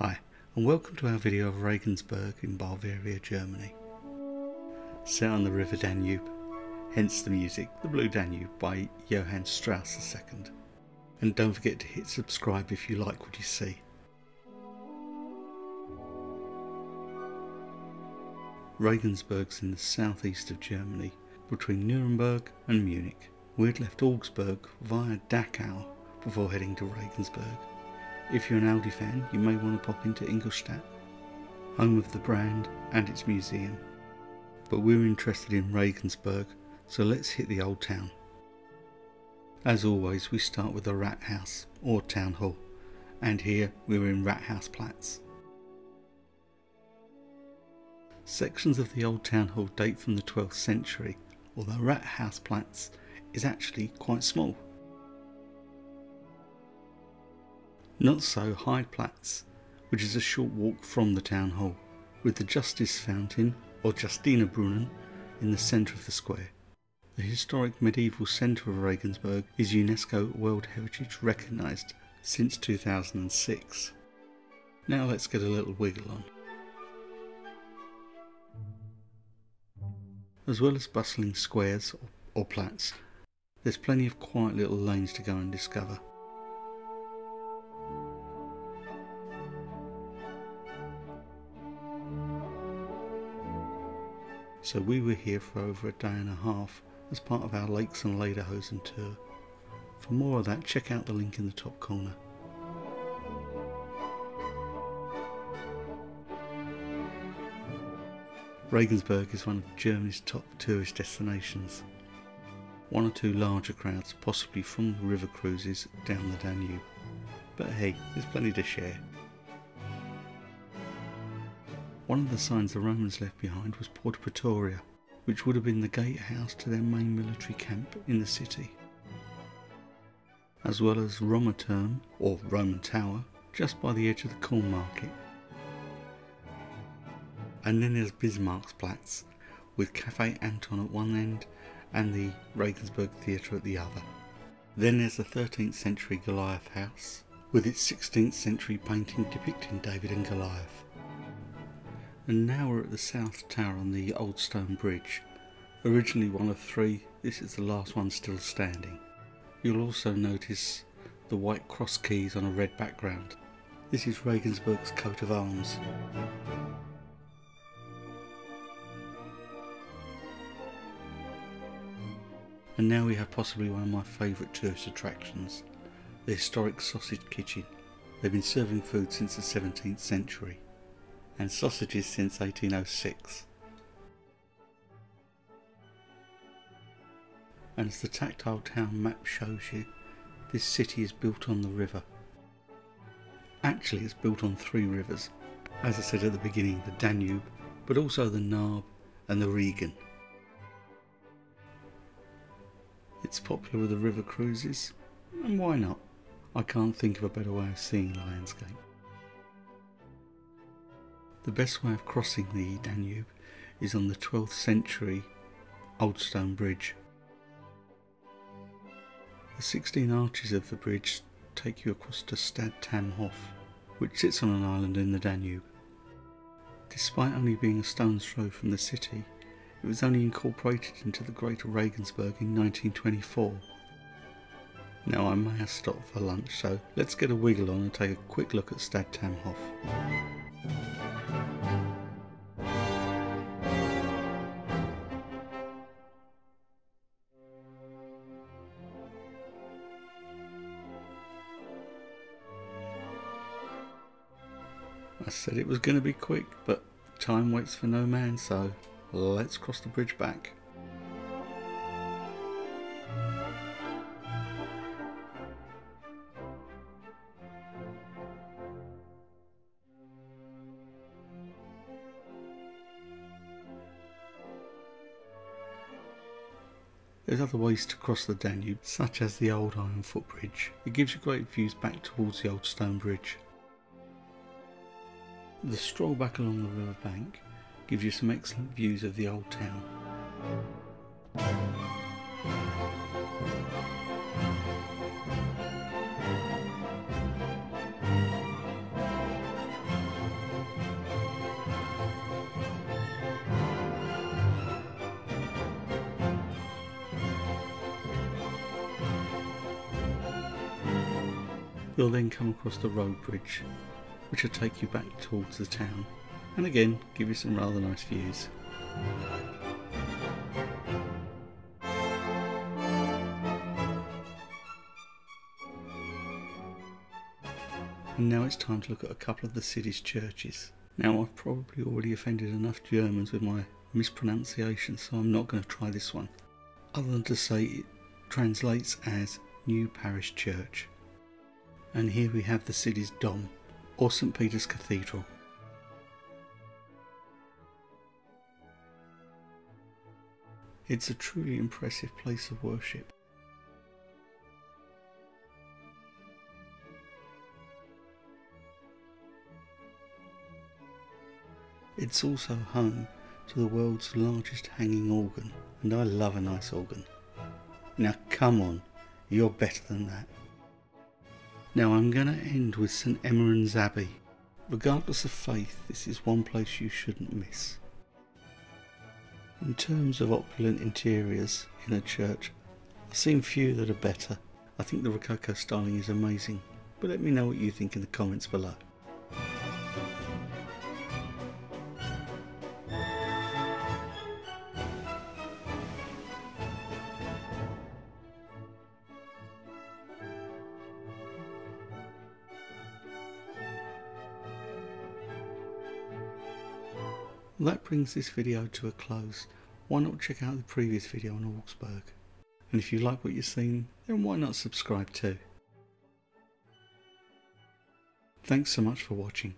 Hi, and welcome to our video of Regensburg in Bavaria, Germany. Set on the river Danube, hence the music, The Blue Danube by Johann Strauss II. And don't forget to hit subscribe if you like what you see. Regensburg's in the southeast of Germany, between Nuremberg and Munich. We'd left Augsburg via Dachau before heading to Regensburg. If you're an Aldi fan, you may want to pop into Ingolstadt, home of the brand and its museum. But we're interested in Regensburg, so let's hit the old town. As always, we start with the Rathaus, or town hall, and here we're in Rathausplatz. Sections of the old town hall date from the 12th century, although Rathausplatz is actually quite small. Not so Haidplatz, which is a short walk from the town hall, with the Justice Fountain, or Justina Brunnen, in the centre of the square. The historic medieval centre of Regensburg is UNESCO World Heritage recognised since 2006. Now let's get a little wiggle on. As well as bustling squares, or plats, there's plenty of quiet little lanes to go and discover. So we were here for over a day and a half as part of our Lakes and Lederhosen tour. For more of that, check out the link in the top corner. Regensburg is one of Germany's top tourist destinations. One or two larger crowds, possibly from the river cruises down the Danube. But hey, there's plenty to share. One of the signs the Romans left behind was Porta Praetoria, which would have been the gatehouse to their main military camp in the city. As well as Römerturm, or Roman Tower, just by the edge of the corn market. And then there's Bismarckplatz, with Cafe Anton at one end and the Regensburg Theatre at the other. Then there's the 13th century Goliath House, with its 16th century painting depicting David and Goliath. And now we're at the South Tower on the Old Stone Bridge. Originally one of three, this is the last one still standing. You'll also notice the white cross keys on a red background. This is Regensburg's coat of arms. And now we have possibly one of my favourite tourist attractions, the historic sausage kitchen. They've been serving food since the 17th century. And sausages since 1806. And as the tactile town map shows you, this city is built on the river. Actually, it's built on three rivers, as I said at the beginning, the Danube, but also the Narb and the Regen. It's popular with the river cruises, and why not? I can't think of a better way of seeing the landscape. The best way of crossing the Danube is on the 12th century Old Stone Bridge. The 16 arches of the bridge take you across to Stadtamhof, which sits on an island in the Danube. Despite only being a stone's throw from the city, it was only incorporated into the Greater Regensburg in 1924. Now I may have stopped for lunch, so let's get a wiggle on and take a quick look at Stadtamhof. I said it was going to be quick, but time waits for no man, so let's cross the bridge back. There's other ways to cross the Danube, such as the old iron footbridge. It gives you great views back towards the Old Stone Bridge. The stroll back along the river bank gives you some excellent views of the old town. You'll then come across the road bridge, which will take you back towards the town, and again give you some rather nice views. And now it's time to look at a couple of the city's churches. Now I've probably already offended enough Germans with my mispronunciation, so I'm not going to try this one, other than to say it translates as New Parish Church. And here we have the city's Dom, or St. Peter's Cathedral. It's a truly impressive place of worship. It's also home to the world's largest hanging organ, and I love a nice organ. Now come on, you're better than that. Now I'm going to end with St Emmeram's Abbey. Regardless of faith, this is one place you shouldn't miss. In terms of opulent interiors in a church, I've seen few that are better. I think the Rococo styling is amazing, but let me know what you think in the comments below. Well, that brings this video to a close. Why not check out the previous video on Augsburg? And if you like what you've seen, then why not subscribe too? Thanks so much for watching.